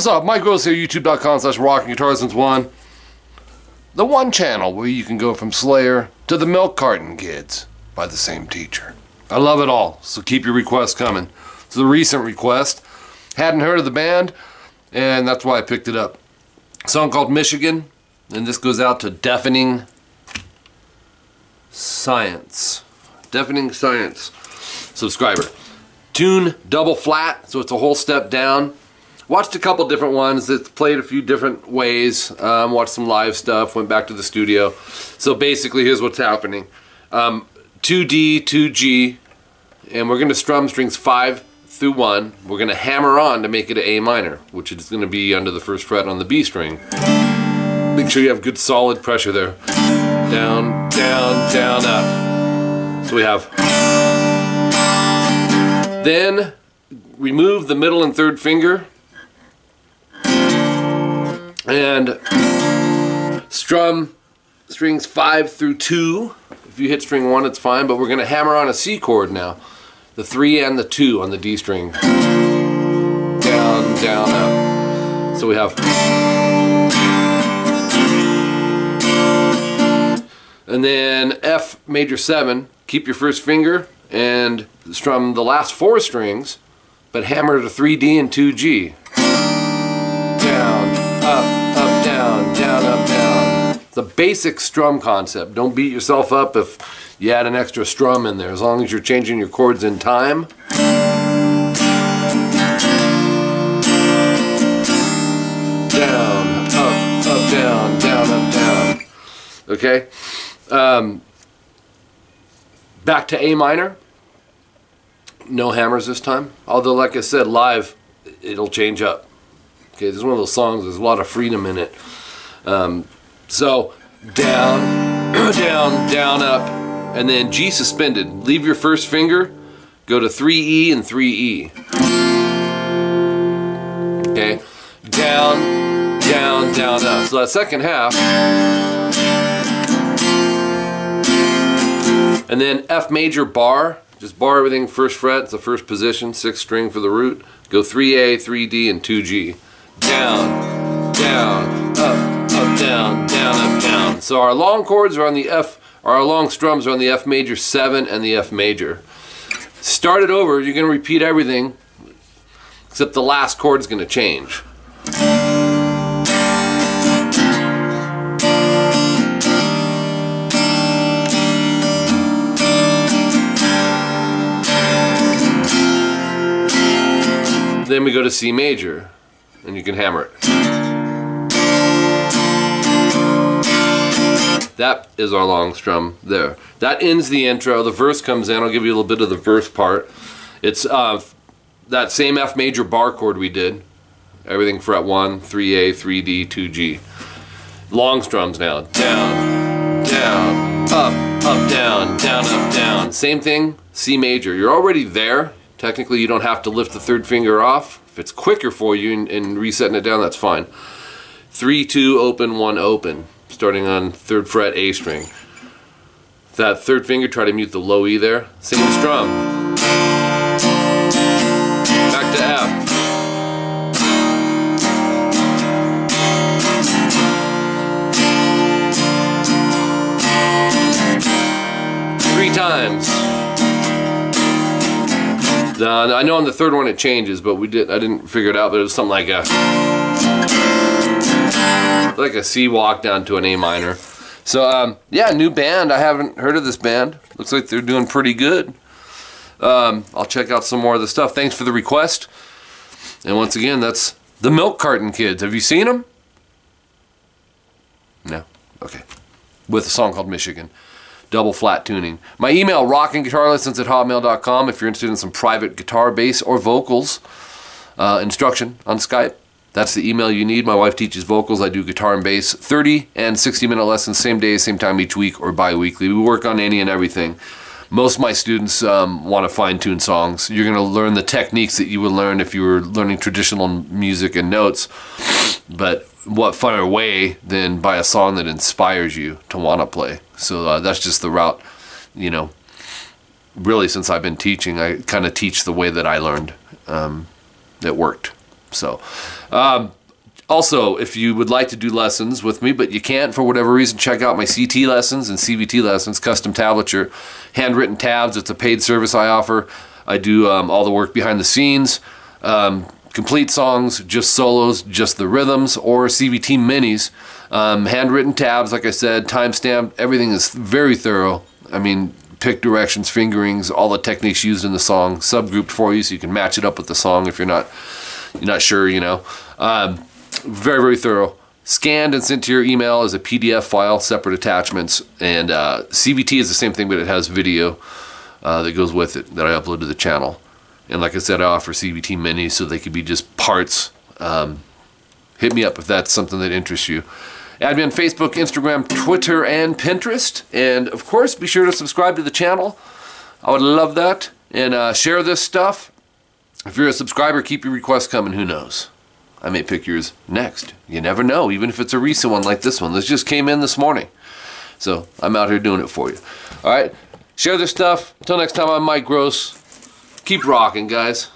What's up? Mike Gross here, youtube.com/RockinGuitarLessons1. The one channel where you can go from Slayer to The Milk Carton Kids by the same teacher. I love it all, so keep your requests coming. It's a recent request. Hadn't heard of the band, and that's why I picked it up. A song called Michigan, and this goes out to Deafening Science. Deafening Science subscriber. Tune double flat, so it's a whole step down. Watched a couple different ones that's played a few different ways, watched some live stuff, went back to the studio. So basically here's what's happening. 2D, 2G, and we're going to strum strings 5 through 1. We're going to hammer on to make it an A minor, which is going to be under the first fret on the B string. Make sure you have good solid pressure there. Down, down, down, up. So we have. Then remove the middle and third finger. And strum strings 5 through 2. If you hit string 1, it's fine, but we're going to hammer on a C chord now. The 3 and the 2 on the D string. Down, down, up. So we have. And then F major 7. Keep your first finger and strum the last 4 strings, but hammer to 3D and 2G. Down, up. Down, down, up, down. It's a basic strum concept. Don't beat yourself up if you add an extra strum in there, as long as you're changing your chords in time. Down, up, down, up, down. Okay? Back to A minor. No hammers this time. Although, like I said, live, it'll change up. Okay, this is one of those songs, there's a lot of freedom in it. So, down, down, down, up, and then G suspended. Leave your first finger, go to 3E and 3E. Okay, down, down, down, up. So that second half. And then F major bar, just bar everything first fret, it's the first position, 6th string for the root. Go 3A, 3D, and 2G. Down, down, up, up, down, up, down. So our long chords are on the F, our long strums are on the F major 7 and the F major. Start it over, you're going to repeat everything, except the last chord's going to change. Then we go to C major. And you can hammer it. That is our long strum there. That ends the intro. The verse comes in. I'll give you a little bit of the verse part. It's that same F major bar chord we did. Everything fret 1, 3A, 3D, 2G. Long strums now. Down, down, up, up, down, up, down. Same thing, C major. You're already there. Technically, you don't have to lift the third finger off. If it's quicker for you and resetting it down, that's fine. 3, 2, open, 1, open. Starting on 3rd fret A string. That 3rd finger, try to mute the low E there. Same strum. Back to F. 3 times. I know on the third one it changes, but I didn't figure it out, but it was something like a C walk down to an A minor. So yeah, new band. I haven't heard of this band. Looks like they're doing pretty good. I'll check out some more of the stuff. Thanks for the request. And once again, that's The Milk Carton Kids. Have you seen them? No? Okay. With a song called Michigan. Double flat tuning. My email, RockinGuitarLessons@hotmail.com, if you're interested in some private guitar, bass, or vocals instruction on Skype. That's the email you need. My wife teaches vocals. I do guitar and bass. 30 and 60-minute lessons, same day, same time each week, or bi-weekly. We work on any and everything. Most of my students want to fine-tune songs. You're going to learn the techniques that you would learn if you were learning traditional music and notes. But what funner way than by a song that inspires you to want to play. So that's just the route, you know, really since I've been teaching, I kind of teach the way that I learned. It worked. So, also, if you would like to do lessons with me, but you can't for whatever reason, check out my CT lessons and CVT lessons, custom tablature, handwritten tabs. It's a paid service I offer. I do all the work behind the scenes, complete songs, just solos, just the rhythms, or CVT minis, handwritten tabs, like I said, timestamped. Everything is very thorough. I mean, pick directions, fingerings, all the techniques used in the song, subgrouped for you so you can match it up with the song if you're not sure, you know. Very, very thorough. Scanned and sent to your email as a PDF file, separate attachments. And CVT is the same thing, but it has video that goes with it that I upload to the channel. And like I said, I offer CVT minis so they could be just parts. Hit me up if that's something that interests you. Add me on Facebook, Instagram, Twitter, and Pinterest. And of course, be sure to subscribe to the channel. I would love that. And share this stuff. If you're a subscriber, keep your requests coming. Who knows? I may pick yours next. You never know, even if it's a recent one like this one. This just came in this morning. So I'm out here doing it for you. All right, share this stuff. Until next time, I'm Mike Gross. Keep rocking, guys.